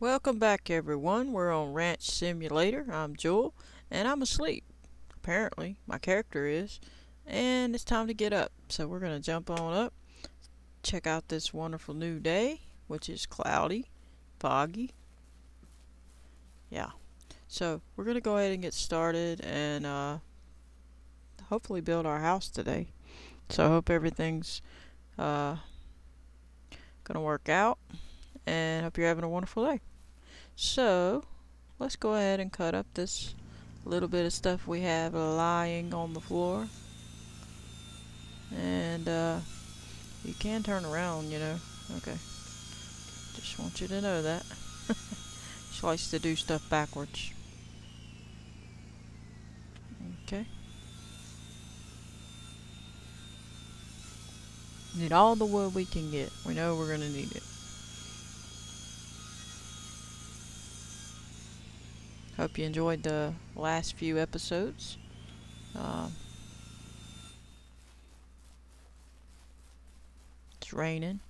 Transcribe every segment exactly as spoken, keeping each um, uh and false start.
Welcome back, everyone. We're on Ranch Simulator. I'm Jewel, and I'm asleep. Apparently, my character is. And it's time to get up. So we're going to jump on up, check out this wonderful new day, which is cloudy, foggy. Yeah. So we're going to go ahead and get started and uh, hopefully build our house today. So I hope everything's uh, going to work out. And hope you're having a wonderful day. So, let's go ahead and cut up this little bit of stuff we have lying on the floor. And, uh, you can turn around, you know. Okay. Just want you to know that. She likes to do stuff backwards. Okay. Need all the wood we can get. We know we're going to need it. Hope you enjoyed the last few episodes. Um, it's raining.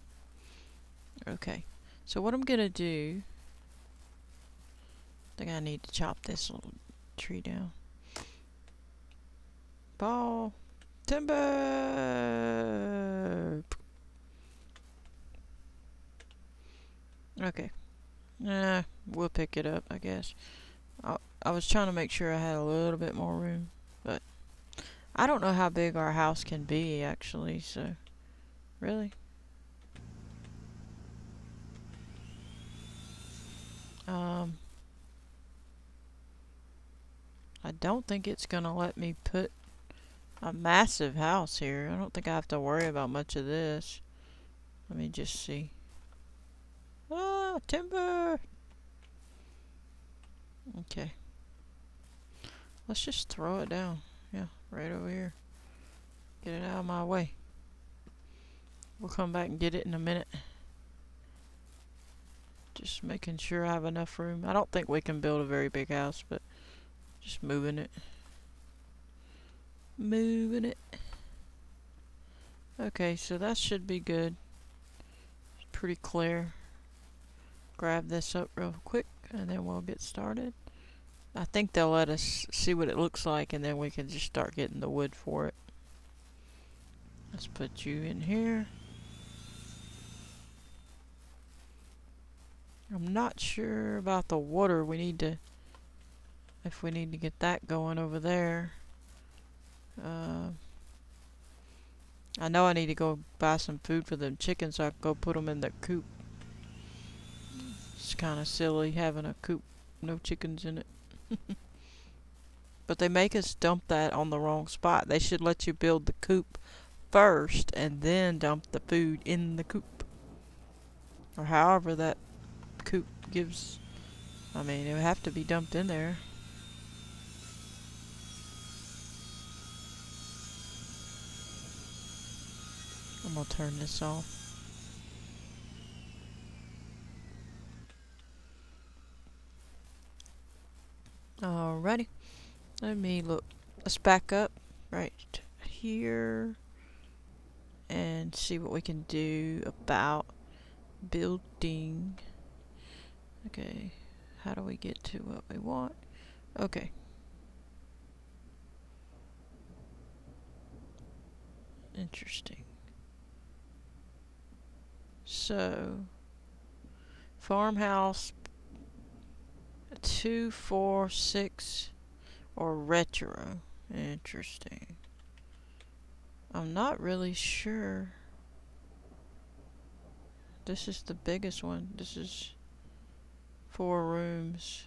Okay, so what I'm gonna do, I think I need to chop this little tree down. Ball, timber. Okay, nah, we'll pick it up, I guess. I, I was trying to make sure I had a little bit more room, but I don't know how big our house can be, actually, so really. Um, I don't think it's gonna let me put a massive house here. I don't think I have to worry about much of this. Let me just see. Ah, timber! Okay, let's just throw it down. Yeah, right over here. Get it out of my way. We'll come back and get it in a minute. Just making sure I have enough room. I don't think we can build a very big house, but just moving it. Moving it. Okay, so that should be good. It's pretty clear. Grab this up real quick, and then we'll get started. I think they'll let us see what it looks like, and then we can just start getting the wood for it. Let's put you in here. I'm not sure about the water. We need to, if we need to get that going over there. Uh, I know I need to go buy some food for them chickens so I can go put them in the coop. It's kind of silly having a coop, no chickens in it. But they make us dump that on the wrong spot. They should let you build the coop first and then dump the food in the coop. Or however that coop gives. I mean, it would have to be dumped in there. I'm going to turn this off. Alrighty, let me look. Let's back up right here and see what we can do about building. Okay, how do we get to what we want? Okay. Interesting. So, farmhouse, Two, four, six, or retro. Interesting. I'm not really sure. This is the biggest one. This is four rooms.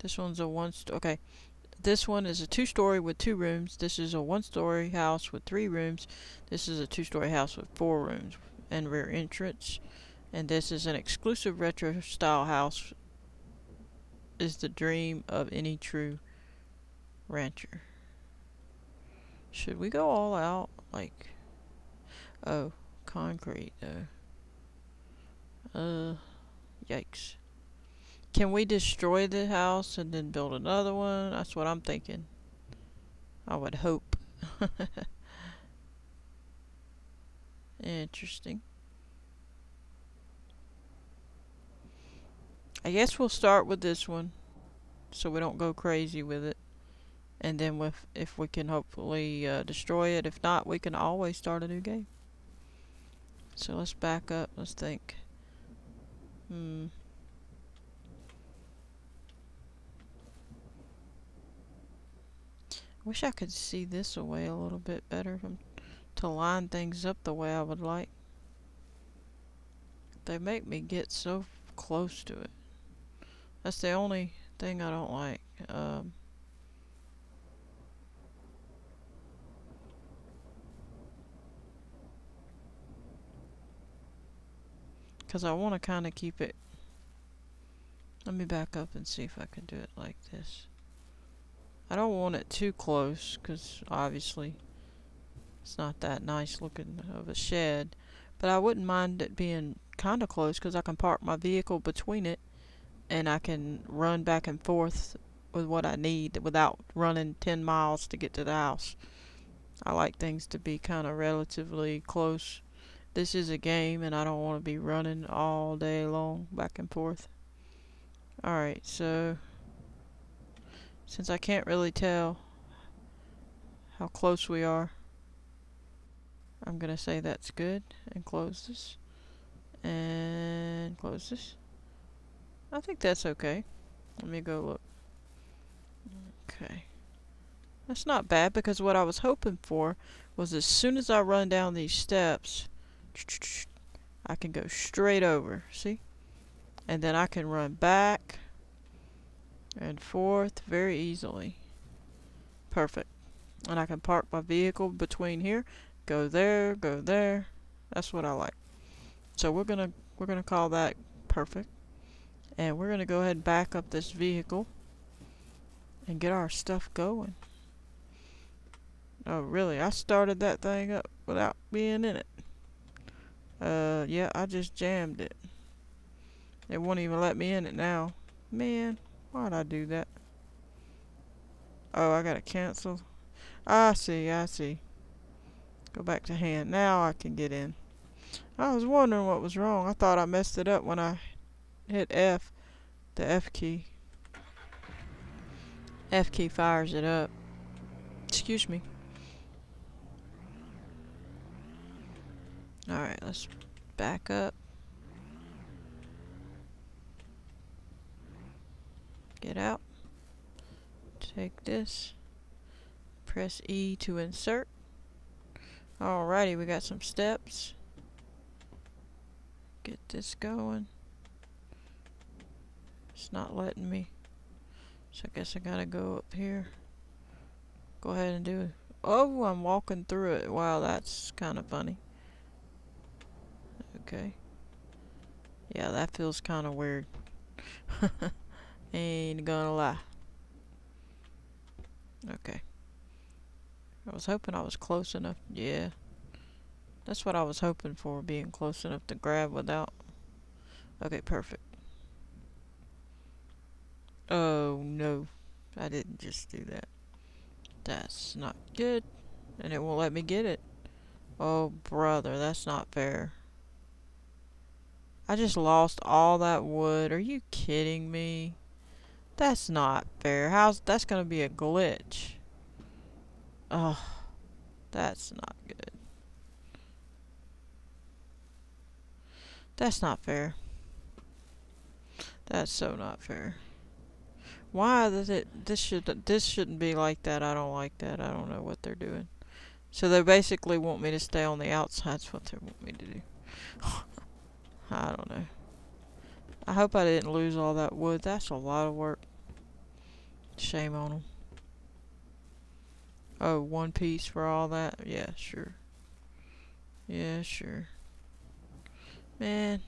This one's a one st- okay. This one is a two-story with two rooms. This is a one-story house with three rooms. This is a two-story house with four rooms and rear entrance. And this is an exclusive retro-style house. Is the dream of any true rancher. Should we go all out? Like, oh, concrete though. Uh, yikes. Can we destroy the house and then build another one? That's what I'm thinking. I would hope. Interesting. I guess we'll start with this one so we don't go crazy with it. And then with, if we can hopefully uh, destroy it. If not, we can always start a new game. So let's back up. Let's think. Hmm. I wish I could see this away a little bit better to line things up the way I would like. They make me get so close to it. That's the only thing I don't like. Um, Because I want to kind of keep it. Let me back up and see if I can do it like this. I don't want it too close because obviously it's not that nice looking of a shed. But I wouldn't mind it being kind of close because I can park my vehicle between it and I can run back and forth with what I need without running ten miles to get to the house. I like things to be kind of relatively close. This is a game and I don't want to be running all day long back and forth. Alright, so since I can't really tell how close we are, I'm gonna say that's good and close this and close this. I think that's okay. Let me go look. Okay. That's not bad because what I was hoping for was as soon as I run down these steps I can go straight over, see? And then I can run back and forth very easily. Perfect. And I can park my vehicle between here, go there, go there. That's what I like. So we're gonna we're gonna call that perfect. And we're gonna go ahead and back up this vehicle and get our stuff going. Oh really, I started that thing up without being in it. Uh, yeah, I just jammed it. It won't even let me in it now. Man, why'd I do that? Oh, I gotta cancel. I see, I see. Go back to hand. Now I can get in. I was wondering what was wrong. I thought I messed it up when I hit F. The F key. F key fires it up. Excuse me. Alright, let's back up. Get out. Take this. Press E to insert. Alrighty, we got some steps. Get this going. It's not letting me. So I guess I gotta go up here. Go ahead and do it. Oh, I'm walking through it. Wow, that's kind of funny. Okay. Yeah, that feels kind of weird. Ain't gonna lie. Okay. I was hoping I was close enough. Yeah. That's what I was hoping for, being close enough to grab without. Okay, perfect. Oh, no. I didn't just do that. That's not good. And it won't let me get it. Oh, brother, that's not fair. I just lost all that wood. Are you kidding me? That's not fair. How's that's gonna be a glitch? Ugh, that's not good. That's not fair. That's so not fair. Why does it? This should this shouldn't be like that. I don't like that. I don't know what they're doing. So they basically want me to stay on the outside. That's what they want me to do. I don't know. I hope I didn't lose all that wood. That's a lot of work. Shame on them. Oh, one piece for all that? Yeah, sure. Yeah, sure. Man.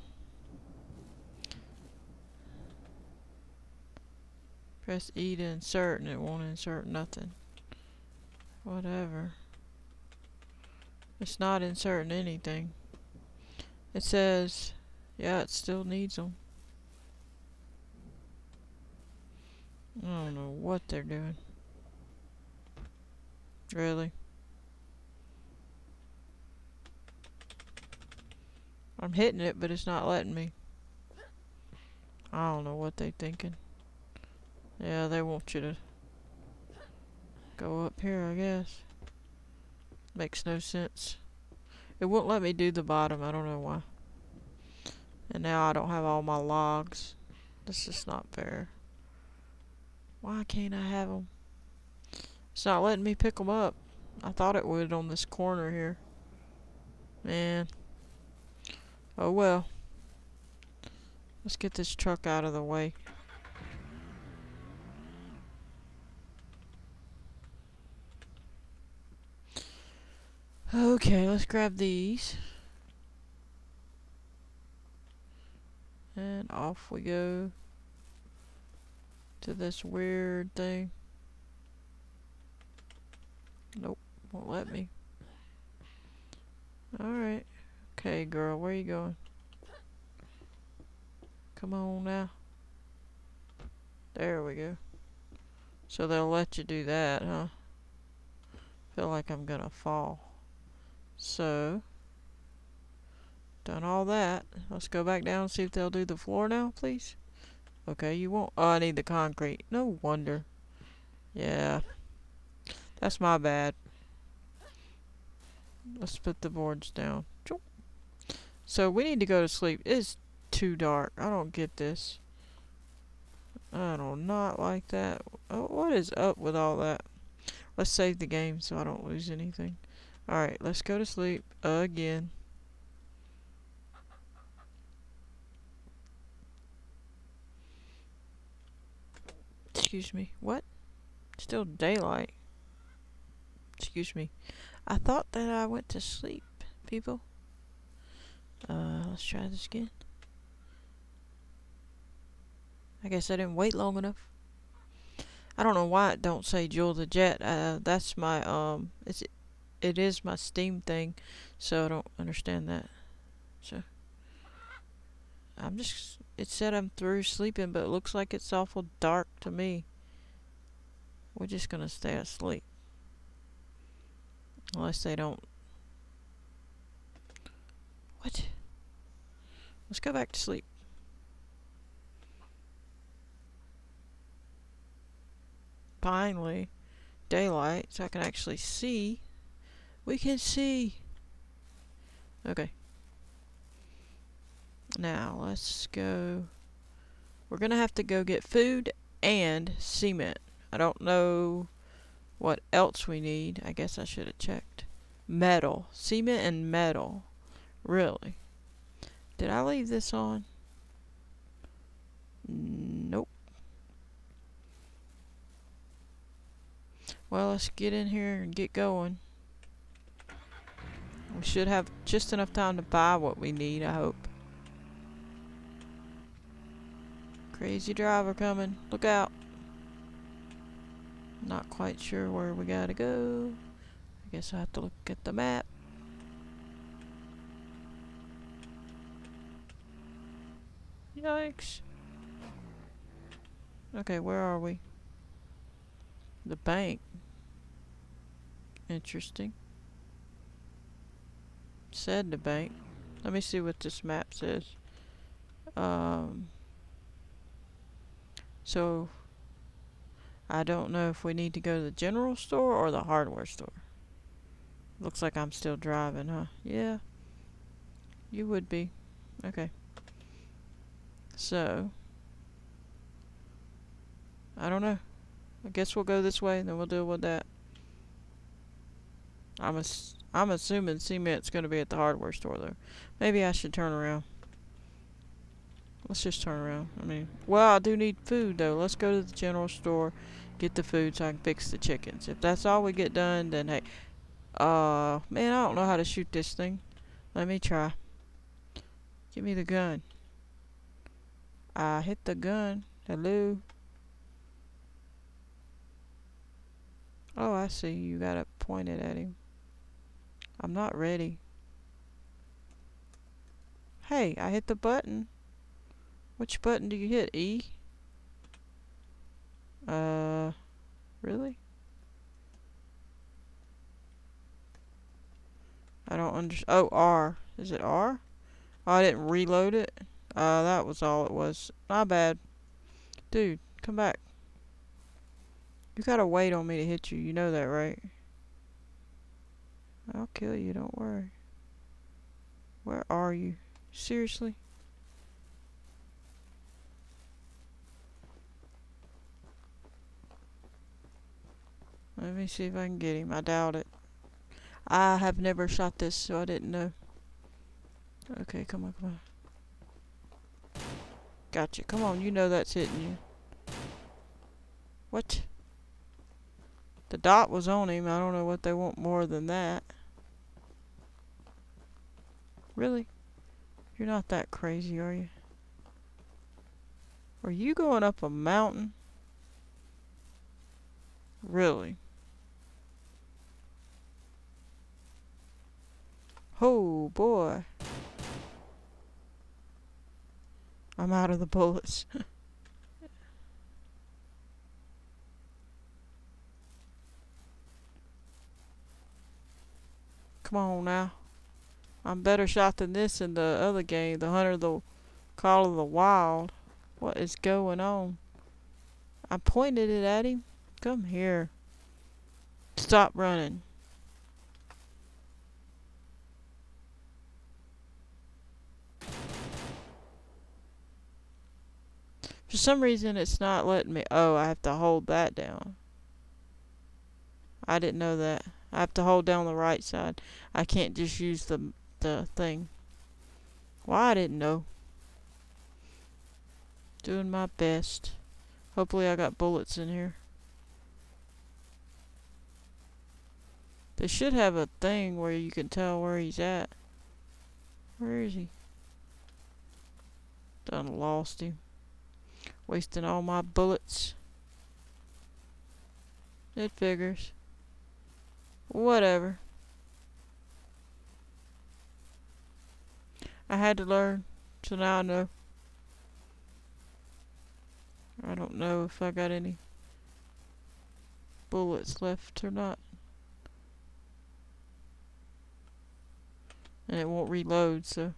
Press E to insert and it won't insert nothing. Whatever. It's not inserting anything. It says... yeah, it still needs them. I don't know what they're doing. Really? I'm hitting it, but it's not letting me. I don't know what they thinking. Yeah, they want you to go up here, I guess. Makes no sense. It won't let me do the bottom. I don't know why. And now I don't have all my logs. That's just not fair. Why can't I have them? It's not letting me pick them up. I thought it would on this corner here. Man. Oh well. Let's get this truck out of the way. Okay, let's grab these. And off we go to this weird thing. Nope, won't let me. Alright. Okay, girl, where you going? Come on now. There we go. So they'll let you do that, huh? Feel like I'm gonna fall. So, done all that. Let's go back down and see if they'll do the floor now, please. Okay, you won't. Oh, I need the concrete. No wonder. Yeah. That's my bad. Let's put the boards down. So, we need to go to sleep. It's too dark. I don't get this. I don't not like that. Oh, what is up with all that? Let's save the game so I don't lose anything. Alright, let's go to sleep again. Excuse me. What? Still daylight. Excuse me. I thought that I went to sleep, people. Uh, let's try this again. I guess I didn't wait long enough. I don't know why it don't say Jewel the Jet. Uh, that's my, um, it's It is my Steam thing, so I don't understand that. So I'm just, it said I'm through sleeping, but it looks like it's awful dark to me. We're just gonna stay asleep. Unless they don't. What? Let's go back to sleep. Finally, daylight, so I can actually see. We can see. Okay. Now, let's go. We're going to have to go get food and cement. I don't know what else we need. I guess I should have checked. Metal. Cement and metal. Really? Did I leave this on? Nope. Well, let's get in here and get going. We should have just enough time to buy what we need, I hope. Crazy driver coming. Look out. Not quite sure where we gotta go. I guess I have to look at the map. Yikes. Okay, where are we? The bank. Interesting. Said the bank. Let me see what this map says. Um, so, I don't know if we need to go to the general store or the hardware store. Looks like I'm still driving, huh? Yeah, you would be. Okay. So, I don't know. I guess we'll go this way and then we'll deal with that. I'm a... I'm assuming cement's going to be at the hardware store, though. Maybe I should turn around. Let's just turn around. I mean, well, I do need food, though. Let's go to the general store, get the food so I can fix the chickens. If that's all we get done, then hey. Uh, man, I don't know how to shoot this thing. Let me try. Give me the gun. I hit the gun. Hello. Oh, I see. You got it pointed at him. I'm not ready. Hey, I hit the button. Which button do you hit? E? Uh, really? I don't understand. Oh, R. Is it R? Oh, I didn't reload it. Uh, that was all it was. My bad. Dude, come back. You gotta wait on me to hit you. You know that, right? I'll kill you. Don't worry. Where are you? Seriously? Let me see if I can get him. I doubt it. I have never shot this, so I didn't know. Okay, come on, come on. Gotcha. Come on, you know that's hitting you. What? The dot was on him. I don't know what they want more than that. Really? You're not that crazy, are you? Are you going up a mountain? Really? Oh boy. I'm out of the bullets. Come on now. I'm better shot than this in the other game, the Hunter, the Call of the Wild. What is going on? I pointed it at him. Come here. Stop running. For some reason it's not letting me. Oh, I have to hold that down. I didn't know that. I have to hold down the right side. I can't just use the the thing. Well, I didn't know. Doing my best. Hopefully I got bullets in here. They should have a thing where you can tell where he's at. Where is he? Done lost him. Wasting all my bullets. It figures. Whatever. I had to learn, so now I know. I don't know if I got any bullets left or not. And it won't reload, so.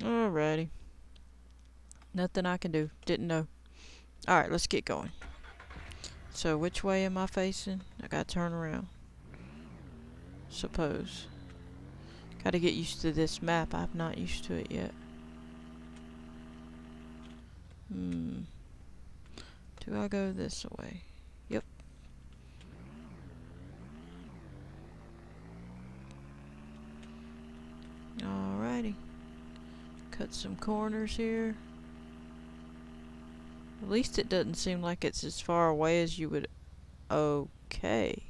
Alrighty. Nothing I can do. Didn't know. Alright, let's get going. So, which way am I facing? I gotta turn around. Suppose. Gotta get used to this map. I'm not used to it yet. Hmm. Do I go this way? Yep. Alrighty. Cut some corners here. At least it doesn't seem like it's as far away as you would. Okay.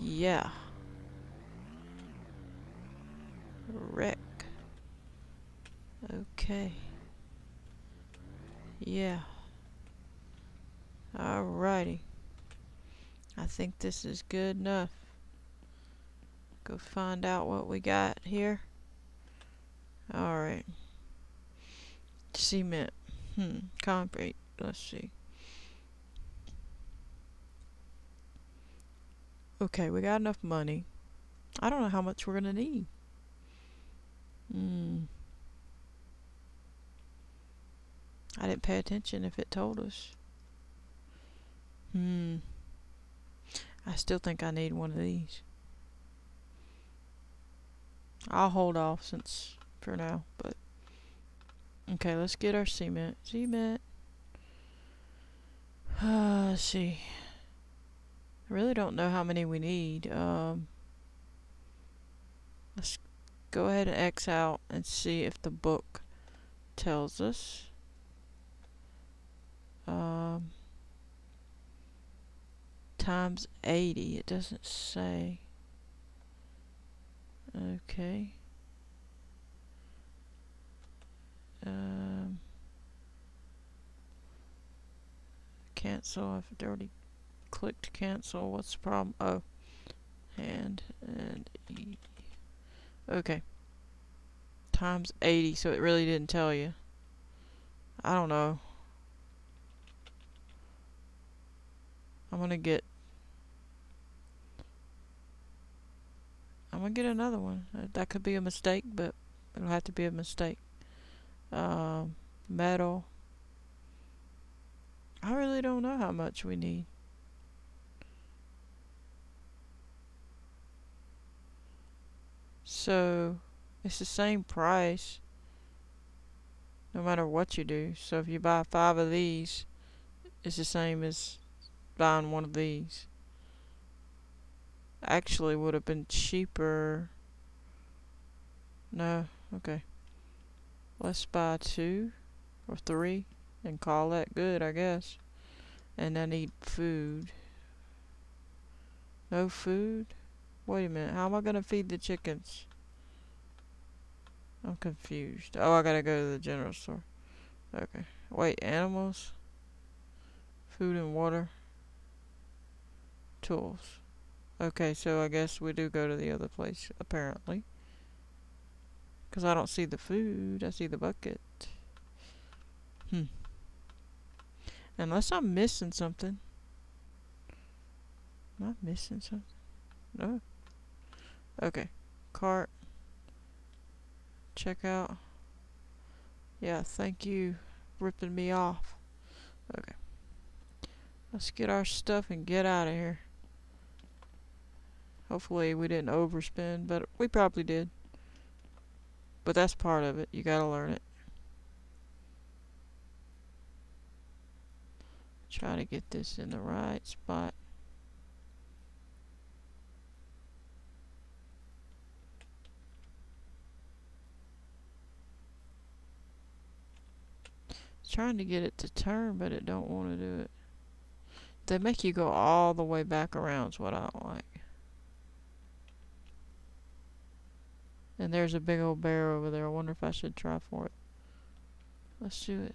Yeah. Wreck. Okay. Yeah. Alrighty. I think this is good enough. Go find out what we got here. Alright. Cement. Hmm, concrete. Let's see. Okay, we got enough money. I don't know how much we're gonna need. Hmm. I didn't pay attention if it told us. Hmm. I still think I need one of these. I'll hold off since for now, but okay, let's get our cement. Cement. Uh, let's see. I really don't know how many we need. Um, let's go ahead and X out and see if the book tells us. Um, times eighty. It doesn't say. Okay. Um, cancel. I've already clicked cancel. What's the problem? Oh, and and E. Okay. Times eighty, so it really didn't tell you. I don't know. I'm gonna get. I'm gonna get another one. That could be a mistake, but it'll have to be a mistake. uh, metal. I really don't know how much we need. So it's the same price no matter what you do. So if you buy five of these, it's the same as buying one of these. Actually would have been cheaper. No, okay. Let's buy two or three and call that good, I guess. And I need food. No food? Wait a minute, how am I gonna feed the chickens? I'm confused. Oh, I gotta go to the general store. Okay. Wait, animals? Food and water? Tools. Okay, so I guess we do go to the other place, apparently. Because I don't see the food, I see the bucket. Hmm. Unless I'm missing something. Am I missing something? No. Okay. Cart. Checkout. Yeah, thank you ripping me off. Okay. Let's get our stuff and get out of here. Hopefully we didn't overspend, but we probably did. But that's part of it. You gotta learn it. Try to get this in the right spot. Trying to get it to turn, but it don't want to do it. They make you go all the way back around is what I don't like. And there's a big old bear over there. I wonder if I should try for it. Let's do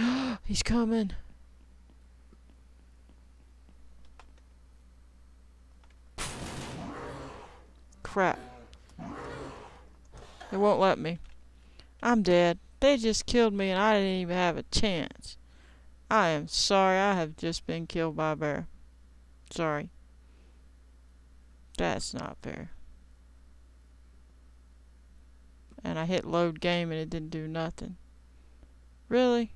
it. He's coming. Crap. It won't let me. I'm dead. They just killed me and I didn't even have a chance. I am sorry. I have just been killed by a bear. Sorry. That's not fair. And I hit load game and it didn't do nothing. Really?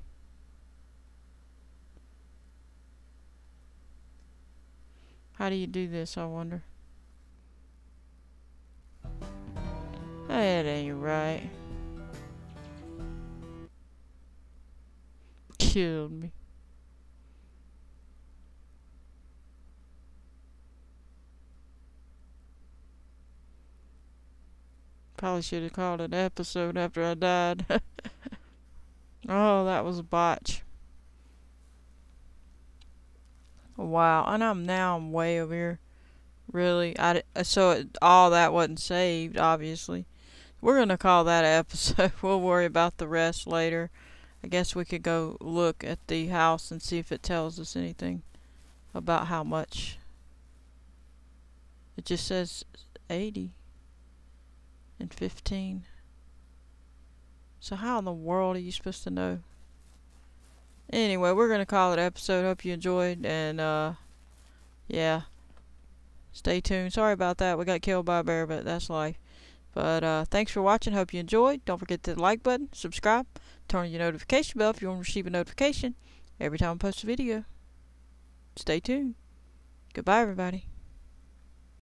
How do you do this, I wonder? That ain't right. Killed me. Probably should have called it an episode after I died. Oh, that was a botch. Wow, and I'm now I'm way over here. Really, I so it, all that wasn't saved, obviously. We're gonna call that an episode. We'll worry about the rest later. I guess we could go look at the house and see if it tells us anything about how much. It just says eighty and fifteen. So how in the world are you supposed to know? Anyway, we're going to call it an episode. Hope you enjoyed. And, uh, yeah. Stay tuned. Sorry about that. We got killed by a bear, but that's life. But uh, thanks for watching. Hope you enjoyed. Don't forget to like button, subscribe, turn on your notification bell if you want to receive a notification every time I post a video. Stay tuned. Goodbye, everybody.